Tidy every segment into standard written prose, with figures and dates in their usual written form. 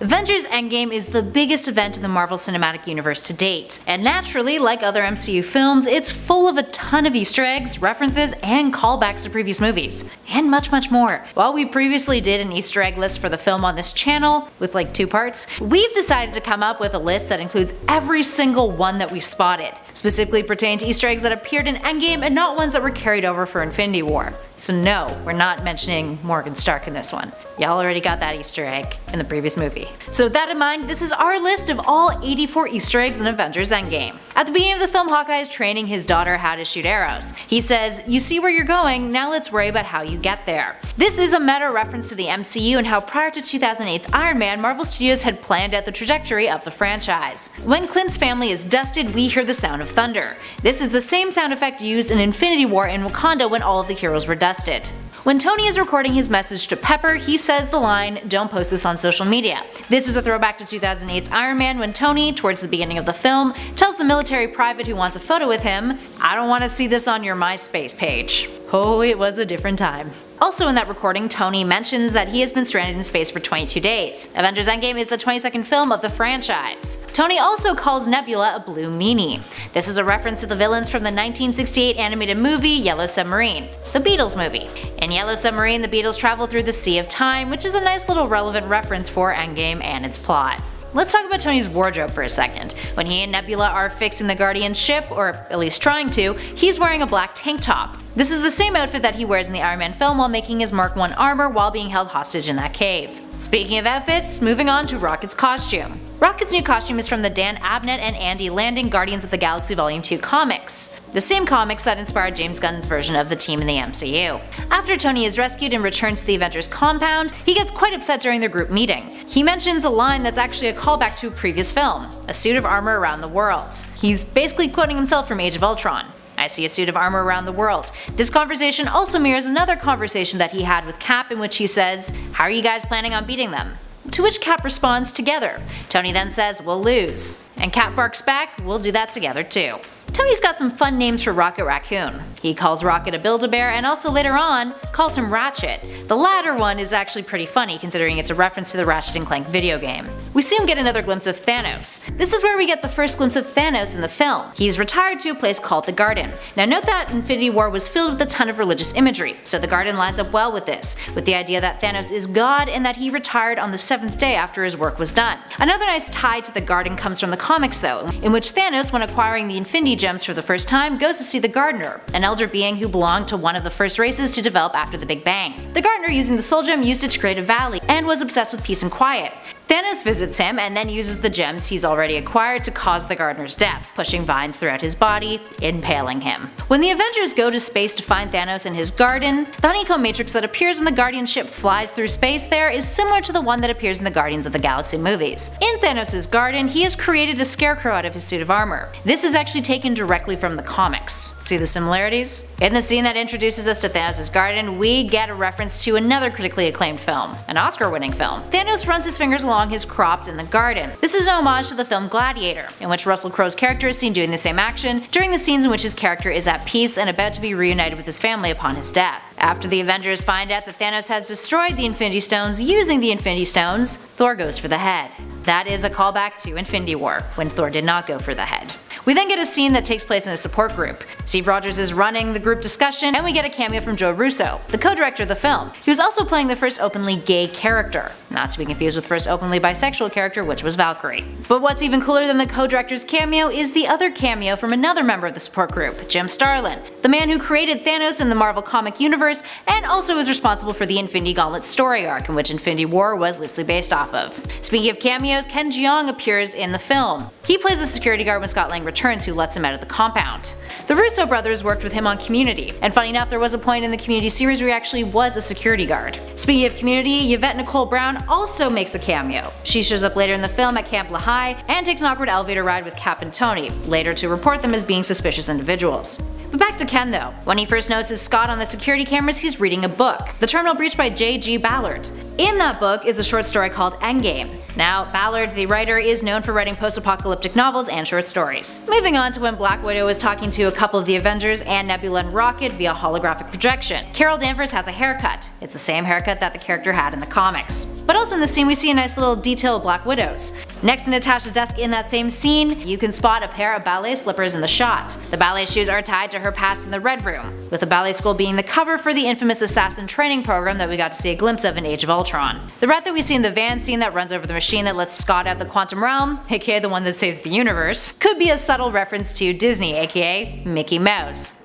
Avengers Endgame is the biggest event in the Marvel Cinematic Universe to date, and naturally, like other MCU films, it's full of a ton of Easter eggs, references, and callbacks to previous movies, and much, much more. While we previously did an Easter egg list for the film on this channel, with like 2 parts, we've decided to come up with a list that includes every single one that we spotted, specifically pertaining to Easter eggs that appeared in Endgame and not ones that were carried over for Infinity War. So no, we're not mentioning Morgan Stark in this one. Y'all already got that Easter egg in the previous movie. So with that in mind, this is our list of all 84 Easter eggs in Avengers Endgame. At the beginning of the film, Hawkeye is training his daughter how to shoot arrows. He says, "You see where you're going, now let's worry about how you get there." This is a meta reference to the MCU and how prior to 2008's Iron Man, Marvel Studios had planned out the trajectory of the franchise. When Clint's family is dusted, we hear the sound of thunder. This is the same sound effect used in Infinity War in Wakanda when all of the heroes were dusted. When Tony is recording his message to Pepper, he says the line, "Don't post this on social media." This is a throwback to 2008's Iron Man when Tony, towards the beginning of the film, tells the military private who wants a photo with him, "I don't want to see this on your MySpace page." Oh, it was a different time. Also in that recording, Tony mentions that he has been stranded in space for 22 days. Avengers Endgame is the 22nd film of the franchise. Tony also calls Nebula a blue meanie. This is a reference to the villains from the 1968 animated movie Yellow Submarine, the Beatles movie. In Yellow Submarine, the Beatles travel through the Sea of Time, which is a nice little relevant reference for Endgame and its plot. Let's talk about Tony's wardrobe for a second. When he and Nebula are fixing the Guardian ship, or at least trying to, he's wearing a black tank top. This is the same outfit that he wears in the Iron Man film while making his Mark I armor while being held hostage in that cave. Speaking of outfits, moving on to Rocket's costume. Rocket's new costume is from the Dan Abnett and Andy Lanning Guardians of the Galaxy Vol. 2 comics, the same comics that inspired James Gunn's version of the team in the MCU. After Tony is rescued and returns to the Avengers compound, he gets quite upset during their group meeting. He mentions a line that's actually a callback to a previous film, "A suit of armor around the world." He's basically quoting himself from Age of Ultron. "I see a suit of armor around the world." This conversation also mirrors another conversation that he had with Cap in which he says, "How are you guys planning on beating them?" To which Cap responds, "Together." Tony then says, "We'll lose." And Cap barks back, "We'll do that together too." Tony's got some fun names for Rocket Raccoon. He calls Rocket a Build-A-Bear and also later on calls him Ratchet. The latter one is actually pretty funny considering it's a reference to the Ratchet & Clank video game. We soon get another glimpse of Thanos. This is where we get the first glimpse of Thanos in the film. He's retired to a place called the Garden. Now note that Infinity War was filled with a ton of religious imagery, so the Garden lines up well with this, with the idea that Thanos is God and that he retired on the 7th day after his work was done. Another nice tie to the Garden comes from the comics though, in which Thanos, when acquiring the Infinity Gems for the first time, goes to see the Gardener, an elder being who belonged to one of the first races to develop after the Big Bang. The Gardener, using the Soul Gem, used it to create a valley and was obsessed with peace and quiet. Thanos visits him and then uses the gems he's already acquired to cause the Gardener's death, pushing vines throughout his body, impaling him. When the Avengers go to space to find Thanos in his garden, the honeycomb matrix that appears when the Guardian ship flies through space there is similar to the one that appears in the Guardians of the Galaxy movies. In Thanos' garden, he has created a scarecrow out of his suit of armor. This is actually taken directly from the comics. See the similarities? In the scene that introduces us to Thanos' garden, we get a reference to another critically acclaimed film, an Oscar-winning film. Thanos runs his fingers along his crops in the garden. This is an homage to the film Gladiator, in which Russell Crowe's character is seen doing the same action during the scenes in which his character is at peace and about to be reunited with his family upon his death. After the Avengers find out that Thanos has destroyed the Infinity Stones using the Infinity Stones, Thor goes for the head. That is a callback to Infinity War, when Thor did not go for the head. We then get a scene that takes place in a support group. Steve Rogers is running the group discussion, and we get a cameo from Joe Russo, the co-director of the film, who's also playing the first openly gay character, not to be confused with the first openly bisexual character, which was Valkyrie. But what's even cooler than the co-director's cameo is the other cameo from another member of the support group, Jim Starlin, the man who created Thanos in the Marvel comic universe and also is responsible for the Infinity Gauntlet story arc, in which Infinity War was loosely based off of. Speaking of cameos, Ken Jeong appears in the film. He plays a security guard when Scott Lang returns, who lets him out of the compound. The Russo brothers worked with him on Community, and funny enough, there was a point in the Community series where he actually was a security guard. Speaking of Community, Yvette Nicole Brown also makes a cameo. She shows up later in the film at Camp Lehigh and takes an awkward elevator ride with Cap and Tony, later to report them as being suspicious individuals. But back to Ken though. When he first notices Scott on the security cameras, he's reading a book, The Terminal Breach by J.G. Ballard. In that book is a short story called Endgame. Now, Ballard, the writer, is known for writing post-apocalyptic novels and short stories. Moving on to when Black Widow is talking to a couple of the Avengers and Nebula and Rocket via holographic projection. Carol Danvers has a haircut. It's the same haircut that the character had in the comics. But also in the scene we see a nice little detail of Black Widow's. Next to Natasha's desk in that same scene, you can spot a pair of ballet slippers in the shot. The ballet shoes are tied to her past in the Red Room, with the ballet school being the cover for the infamous assassin training program that we got to see a glimpse of in Age of Ultron. The rat that we see in the van scene that runs over the machine that lets Scott out of the Quantum Realm, aka the one that saves the universe, could be a subtle reference to Disney, aka Mickey Mouse.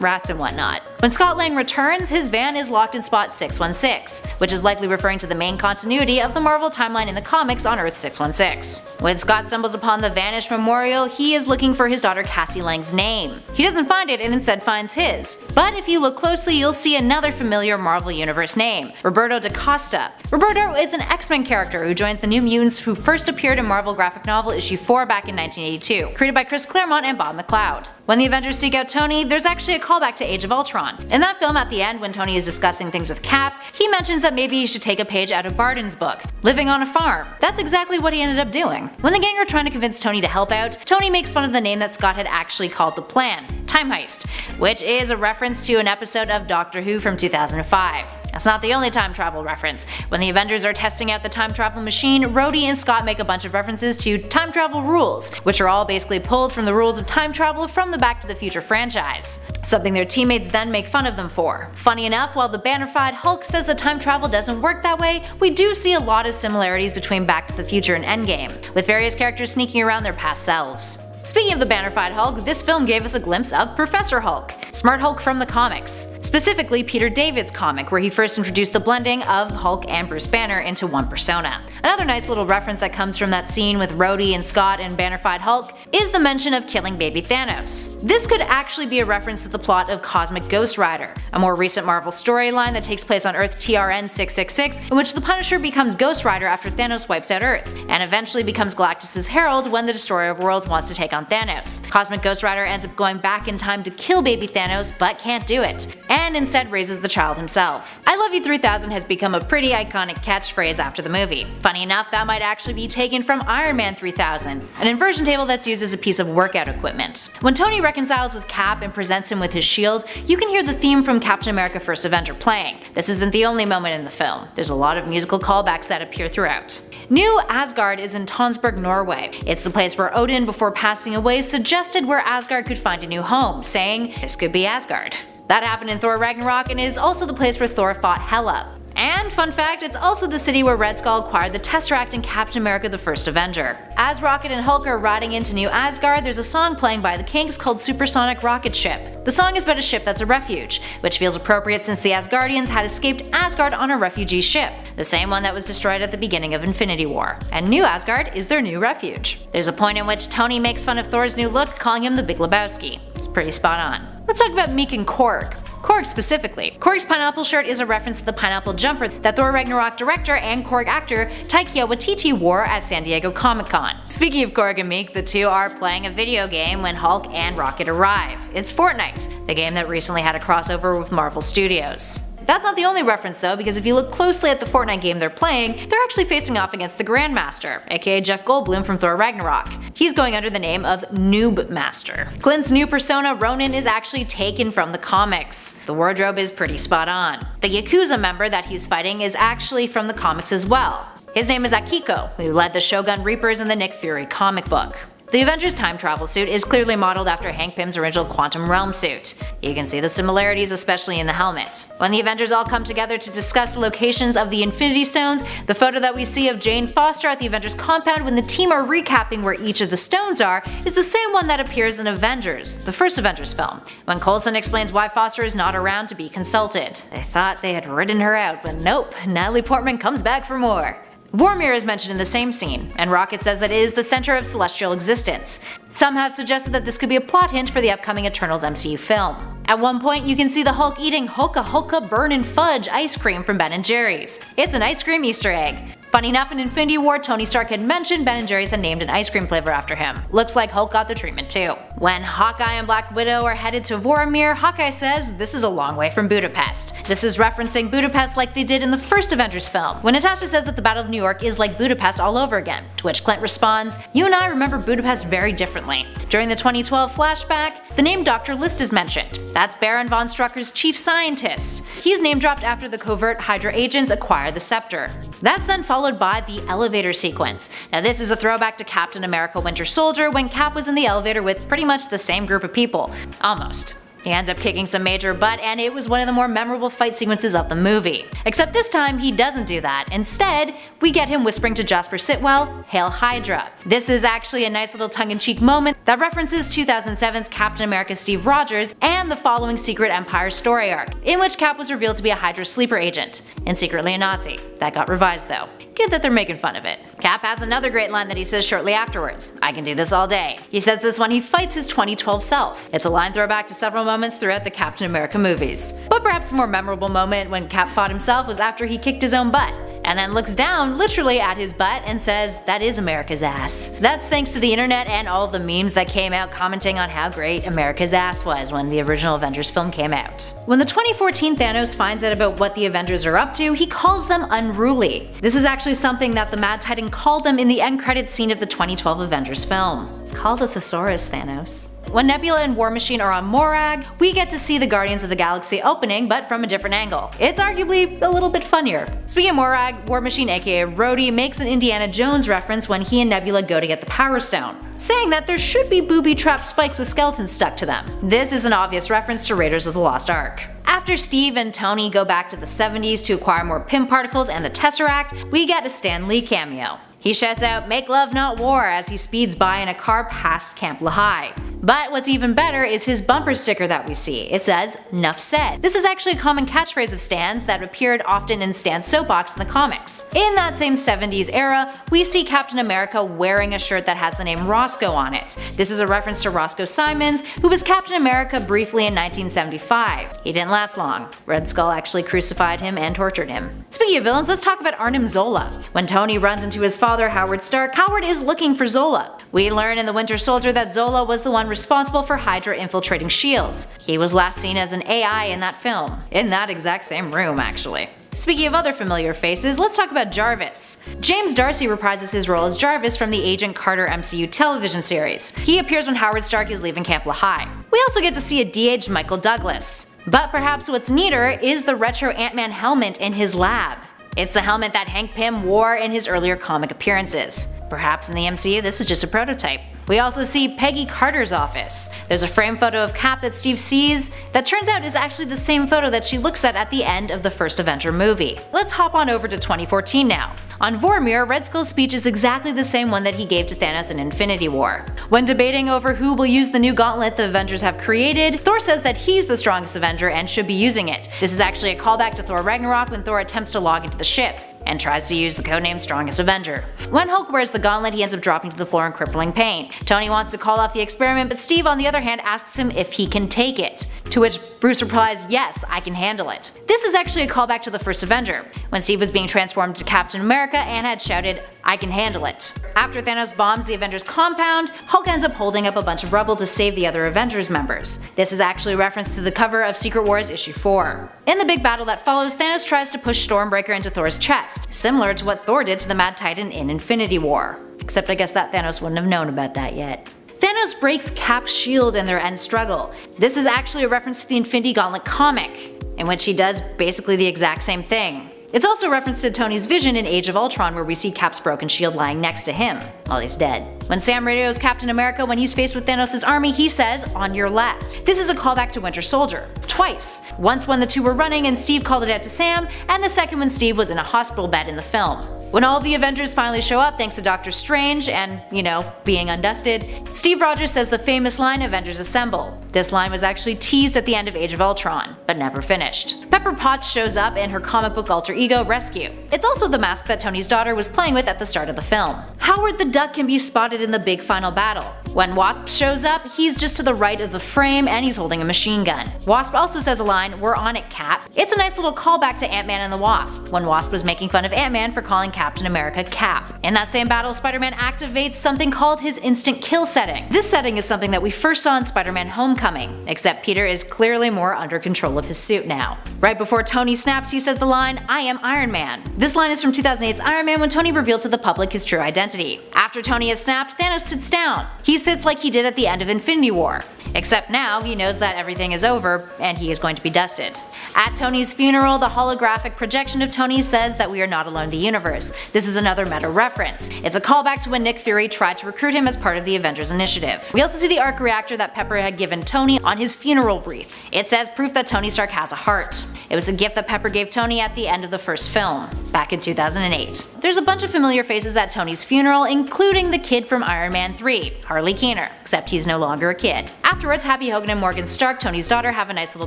Rats and whatnot. When Scott Lang returns, his van is locked in spot 616, which is likely referring to the main continuity of the Marvel timeline in the comics on Earth 616. When Scott stumbles upon the vanished memorial, he is looking for his daughter Cassie Lang's name. He doesn't find it and instead finds his. But if you look closely, you'll see another familiar Marvel Universe name, Roberto DaCosta. Roberto is an X-Men character who joins the New Mutants who first appeared in Marvel graphic novel issue 4 back in 1982, created by Chris Claremont and Bob McLeod. When the Avengers seek out Tony, there's actually a callback to Age of Ultron. In that film, at the end, when Tony is discussing things with Cap, he mentions that maybe he should take a page out of Barden's book, Living on a Farm. That's exactly what he ended up doing. When the gang are trying to convince Tony to help out, Tony makes fun of the name that Scott had actually called the plan, Time Heist, which is a reference to an episode of Doctor Who from 2005. That's not the only time travel reference. When the Avengers are testing out the time travel machine, Rhodey and Scott make a bunch of references to time travel rules, which are all basically pulled from the rules of time travel from the Back to the Future franchise. Something their teammates then make fun of them for. Funny enough, while the banner-fied Hulk says that time travel doesn't work that way, we do see a lot of similarities between Back to the Future and Endgame, with various characters sneaking around their past selves. Speaking of the banner-fied Hulk, this film gave us a glimpse of Professor Hulk, Smart Hulk from the comics, specifically Peter David's comic where he first introduced the blending of Hulk and Bruce Banner into one persona. Another nice little reference that comes from that scene with Rhodey and Scott and banner-fied Hulk is the mention of killing baby Thanos. This could actually be a reference to the plot of Cosmic Ghost Rider, a more recent Marvel storyline that takes place on Earth TRN 666 in which the Punisher becomes Ghost Rider after Thanos wipes out Earth, and eventually becomes Galactus' herald when the Destroyer of Worlds wants to take on Thanos. Cosmic Ghost Rider ends up going back in time to kill baby Thanos but can't do it, and instead raises the child himself. I love you 3000 has become a pretty iconic catchphrase after the movie. Funny enough, that might actually be taken from Iron Man 3000, an inversion table that's used as a piece of workout equipment. When Tony reconciles with Cap and presents him with his shield, you can hear the theme from Captain America: First Avenger playing. This isn't the only moment in the film. There's a lot of musical callbacks that appear throughout. New Asgard is in Tonsberg, Norway. It's the place where Odin, before passing away, suggested where Asgard could find a new home, saying, "This could be Asgard." That happened in Thor Ragnarok and is also the place where Thor fought Hela. And, fun fact, it's also the city where Red Skull acquired the Tesseract in Captain America: The First Avenger. As Rocket and Hulk are riding into New Asgard, there's a song playing by the Kinks called Supersonic Rocket Ship. The song is about a ship that's a refuge, which feels appropriate since the Asgardians had escaped Asgard on a refugee ship, the same one that was destroyed at the beginning of Infinity War. And New Asgard is their new refuge. There's a point in which Tony makes fun of Thor's new look, calling him the Big Lebowski. It's pretty spot on. Let's talk about Meek and Korg. Korg specifically. Korg's pineapple shirt is a reference to the pineapple jumper that Thor Ragnarok director and Korg actor Taika Waititi wore at San Diego Comic-Con. Speaking of Korg and Meek, the two are playing a video game when Hulk and Rocket arrive. It's Fortnite, the game that recently had a crossover with Marvel Studios. That's not the only reference though, because if you look closely at the Fortnite game they're playing, they're actually facing off against the Grandmaster, aka Jeff Goldblum from Thor Ragnarok. He's going under the name of Noob Master. Glint's new persona, Ronin, is actually taken from the comics. The wardrobe is pretty spot on. The Yakuza member that he's fighting is actually from the comics as well. His name is Akiko, who led the Shogun Reapers in the Nick Fury comic book. The Avengers time travel suit is clearly modeled after Hank Pym's original Quantum Realm suit. You can see the similarities, especially in the helmet. When the Avengers all come together to discuss the locations of the Infinity Stones, the photo that we see of Jane Foster at the Avengers compound when the team are recapping where each of the stones are is the same one that appears in Avengers, the first Avengers film, when Coulson explains why Foster is not around to be consulted. They thought they had written her out, but nope, Natalie Portman comes back for more. Vormir is mentioned in the same scene, and Rocket says that it is the center of celestial existence. Some have suggested that this could be a plot hint for the upcoming Eternals MCU film. At one point, you can see the Hulk eating Hoka Hoka Burn and Fudge ice cream from Ben & Jerry's. It's an ice cream Easter egg. Funny enough, in Infinity War, Tony Stark had mentioned Ben & Jerry's had named an ice cream flavor after him. Looks like Hulk got the treatment too. When Hawkeye and Black Widow are headed to Voromir, Hawkeye says, "This is a long way from Budapest." This is referencing Budapest like they did in the first Avengers film, when Natasha says that the Battle of New York is like Budapest all over again, to which Clint responds, "You and I remember Budapest very differently." During the 2012 flashback, the name Dr. List is mentioned. That's Baron von Strucker's chief scientist. He's name-dropped after the covert Hydra agents acquire the scepter. That's then followed by the elevator sequence. Now this is a throwback to Captain America Winter Soldier, when Cap was in the elevator with pretty much the same group of people. Almost. He ends up kicking some major butt, and it was one of the more memorable fight sequences of the movie. Except this time, he doesn't do that. Instead, we get him whispering to Jasper Sitwell, "Hail Hydra." This is actually a nice little tongue-in-cheek moment that references 2007's Captain America Steve Rogers and the following Secret Empire story arc, in which Cap was revealed to be a Hydra sleeper agent, and secretly a Nazi. That got revised though. Good that they're making fun of it. Cap has another great line that he says shortly afterwards, "I can do this all day." He says this when he fights his 2012 self. It's a line throwback to several moments throughout the Captain America movies. But perhaps the more memorable moment when Cap fought himself was after he kicked his own butt, and then looks down literally at his butt and says, "That is America's ass." That's thanks to the internet and all of the memes that came out commenting on how great America's ass was when the original Avengers film came out. When the 2014 Thanos finds out about what the Avengers are up to, he calls them unruly. This is actually something that the Mad Titan called them in the end credits scene of the 2012 Avengers film. It's called a thesaurus, Thanos. When Nebula and War Machine are on Morag, we get to see the Guardians of the Galaxy opening, but from a different angle. It's arguably a little bit funnier. Speaking of Morag, War Machine aka Rhodey makes an Indiana Jones reference when he and Nebula go to get the Power Stone, saying that there should be booby-trapped spikes with skeletons stuck to them. This is an obvious reference to Raiders of the Lost Ark. After Steve and Tony go back to the 70s to acquire more PIM particles and the Tesseract, we get a Stan Lee cameo. He shouts out, "Make love not war," as he speeds by in a car past Camp Lehigh. But what's even better is his bumper sticker that we see. It says, "Nuff said." This is actually a common catchphrase of Stan's that appeared often in Stan's soapbox in the comics. In that same 70s era, we see Captain America wearing a shirt that has the name Roscoe on it. This is a reference to Roscoe Simons, who was Captain America briefly in 1975. He didn't last long. Red Skull actually crucified him and tortured him. Speaking of villains, let's talk about Arnim Zola. When Tony runs into his father, Howard Stark, Howard is looking for Zola. We learn in The Winter Soldier that Zola was the one responsible for Hydra infiltrating S.H.I.E.L.D. He was last seen as an AI in that film. In that exact same room, actually. Speaking of other familiar faces, let's talk about Jarvis. James Darcy reprises his role as Jarvis from the Agent Carter MCU television series. He appears when Howard Stark is leaving Camp Lehigh. We also get to see a de-aged Michael Douglas. But perhaps what's neater is the retro Ant-Man helmet in his lab. It's the helmet that Hank Pym wore in his earlier comic appearances. Perhaps in the MCU this is just a prototype. We also see Peggy Carter's office. There's a framed photo of Cap that Steve sees that turns out is actually the same photo that she looks at the end of the first Avenger movie. Let's hop on over to 2014 now. On Voromir, Red Skull's speech is exactly the same one that he gave to Thanos in Infinity War. When debating over who will use the new gauntlet the Avengers have created, Thor says that he's the strongest Avenger and should be using it. This is actually a callback to Thor Ragnarok when Thor attempts to log into the ship and tries to use the codename Strongest Avenger. When Hulk wears the gauntlet, he ends up dropping to the floor in crippling pain. Tony wants to call off the experiment, but Steve, on the other hand, asks him if he can take it, to which Bruce replies, "Yes, I can handle it." This is actually a callback to the first Avenger, when Steve was being transformed to Captain America and had shouted, "I can handle it." After Thanos bombs the Avengers compound, Hulk ends up holding up a bunch of rubble to save the other Avengers members. This is actually a reference to the cover of Secret Wars issue 4. In the big battle that follows, Thanos tries to push Stormbreaker into Thor's chest, similar to what Thor did to the Mad Titan in Infinity War. Except I guess that Thanos wouldn't have known about that yet. Thanos breaks Cap's shield in their end struggle. This is actually a reference to the Infinity Gauntlet comic, in which he does basically the exact same thing. It's also a reference to Tony's vision in Age of Ultron, where we see Cap's broken shield lying next to him while he's dead. When Sam radios Captain America when he's faced with Thanos' army, he says, "On your left." This is a callback to Winter Soldier. Twice. Once when the two were running and Steve called it out to Sam, and the second when Steve was in a hospital bed in the film. When all the Avengers finally show up thanks to Doctor Strange and, you know, being undusted, Steve Rogers says the famous line, "Avengers Assemble." This line was actually teased at the end of Age of Ultron, but never finished. Pepper Potts shows up in her comic book alter ego, Rescue. It's also the mask that Tony's daughter was playing with at the start of the film. Howard the Duck can be spotted in the big final battle. When Wasp shows up, he's just to the right of the frame and he's holding a machine gun. Wasp also says a line, "We're on it, Cap." It's a nice little callback to Ant-Man and the Wasp, when Wasp was making fun of Ant-Man for calling Captain America Cap. In that same battle, Spider-Man activates something called his instant kill setting. This setting is something that we first saw in Spider-Man Homecoming, except Peter is clearly more under control of his suit now. Right before Tony snaps, he says the line, "I am Iron Man." This line is from 2008's Iron Man when Tony revealed to the public his true identity. After Tony has snapped, Thanos sits down. He sits like he did at the end of Infinity War, except now he knows that everything is over and he is going to be dusted. At Tony's funeral, the holographic projection of Tony says that we are not alone in the universe. This is another meta reference. It's a callback to when Nick Fury tried to recruit him as part of the Avengers Initiative. We also see the arc reactor that Pepper had given Tony on his funeral wreath. It says proof that Tony Stark has a heart. It was a gift that Pepper gave Tony at the end of the first film, back in 2008. There's a bunch of familiar faces at Tony's funeral, including the kid from Iron Man 3, Harley Keener, except he's no longer a kid. Afterwards, Happy Hogan and Morgan Stark, Tony's daughter, have a nice little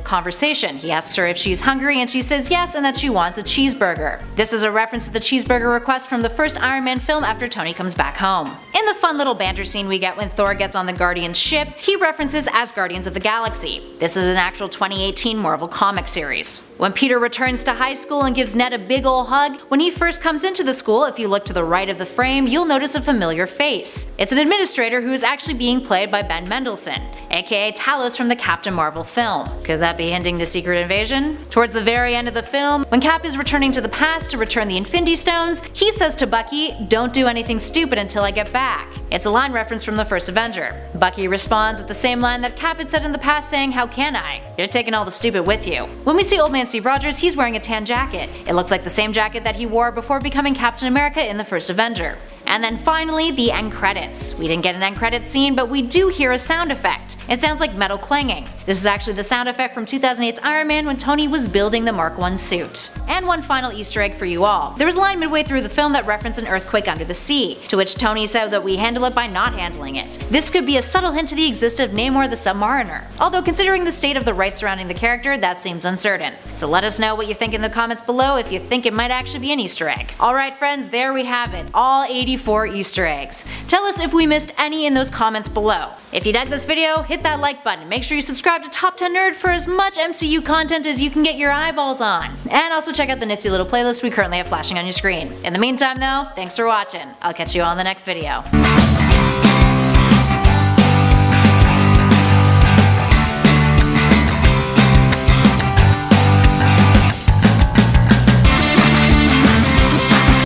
conversation. He asks her if she's hungry and she says yes and that she wants a cheeseburger. This is a reference to the cheeseburger request from the first Iron Man film after Tony comes back home. In the fun little banter scene we get when Thor gets on the Guardian ship, he references as Guardians of the Galaxy. This is an actual 2018 Marvel comic series. When Peter returns to high school and gives Ned a big ol' hug, when he first comes into the school, if you look to the right of the frame, you'll notice a familiar face. It's an administrator who is actually being played by Ben Mendelsohn, aka Talos from the Captain Marvel film. Could that be hinting to Secret Invasion? Towards the very end of the film, when Cap is returning to the past to return the Infinity Stones, he says to Bucky, "Don't do anything stupid until I get back." It's a line reference from the first Avenger. Bucky responds with the same line that Cap had said in the past, saying, "How can I? You're taking all the stupid with you." When we see Old Man Steve Rogers, he's wearing a tan jacket. It looks like the same jacket that he wore before becoming Captain America in the first Avenger. And then finally, the end credits. We didn't get an end credits scene, but we do hear a sound effect. It sounds like metal clanging. This is actually the sound effect from 2008's Iron Man when Tony was building the Mark I suit. And one final Easter egg for you all. There was a line midway through the film that referenced an earthquake under the sea, to which Tony said that we handle it by not handling it. This could be a subtle hint to the existence of Namor the Submariner, although considering the state of the rights surrounding the character, that seems uncertain. So let us know what you think in the comments below if you think it might actually be an Easter egg. Alright friends, there we have it, all 84 Easter eggs. Tell us if we missed any in those comments below. If you dug this video, hit that like button. Make sure you subscribe to Top 10 Nerd for as much MCU content as you can get your eyeballs on. And also check out the nifty little playlist we currently have flashing on your screen. In the meantime though, thanks for watching. I'll catch you all in the next video.